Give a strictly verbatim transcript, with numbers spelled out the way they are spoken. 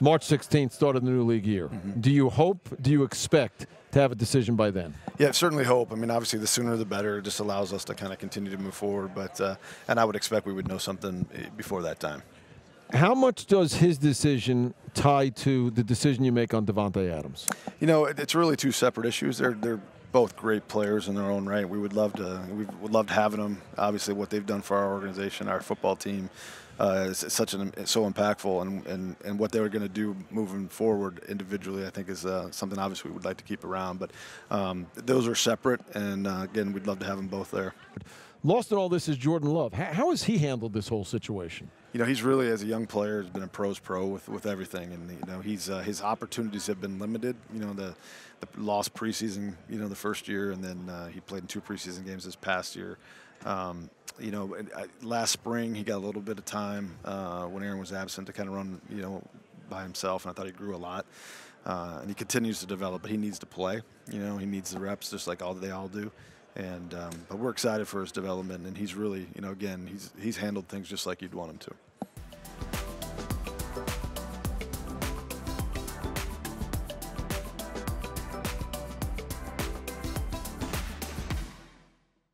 March sixteenth, start of the new league year. Mm-hmm. Do you hope, do you expect to have a decision by then? Yeah, I certainly hope. I mean, obviously, the sooner the better. It just allows us to kind of continue to move forward. But uh, and I would expect we would know something before that time. How much does his decision tie to the decision you make on Devontae Adams? You know, it's really two separate issues. They're they're both great players in their own right. We would love to we would love to having them. Obviously, what they've done for our organization, our football team, uh, is such an so impactful, and and and what they were going to do moving forward individually, I think, is uh, something obviously we would like to keep around. But um, those are separate, and uh, again, we'd love to have them both there. Lost in all this is Jordan Love. How, how has he handled this whole situation? You know, he's really, as a young player, has been a pro's pro with, with everything. And, you know, he's uh, his opportunities have been limited. You know, the, the lost preseason, you know, the first year, and then uh, he played in two preseason games this past year. Um, you know, and, uh, last spring he got a little bit of time uh, when Aaron was absent to kind of run, you know, by himself, and I thought he grew a lot. Uh, and he continues to develop, but he needs to play. You know, he needs the reps just like all they all do. And um, but we're excited for his development, and he's really, you know, again, he's he's handled things just like you'd want him to.